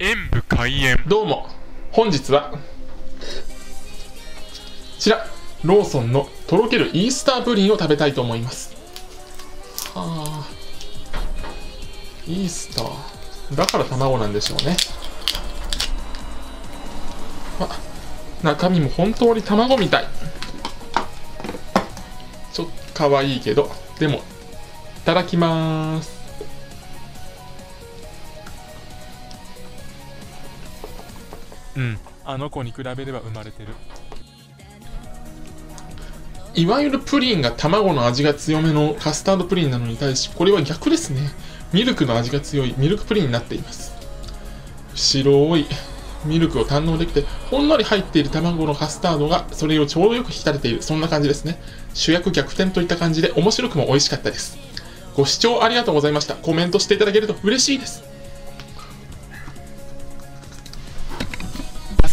演武開演。どうも、本日はこちらローソンのとろけるイースタープリンを食べたいと思います。はあ、イースターだから卵なんでしょうね。ま、中身も本当に卵みたい。ちょっとかわいいけど、でもいただきまーす。うん、あの子に比べれば生まれてる。いわゆるプリンが卵の味が強めのカスタードプリンなのに対し、これは逆ですね。ミルクの味が強いミルクプリンになっています。白いミルクを堪能できて、ほんのり入っている卵のカスタードがそれをちょうどよく引き立てている、そんな感じですね。主役逆転といった感じで、面白くも美味しかったです。ご視聴ありがとうございました。コメントしていただけると嬉しいです。パ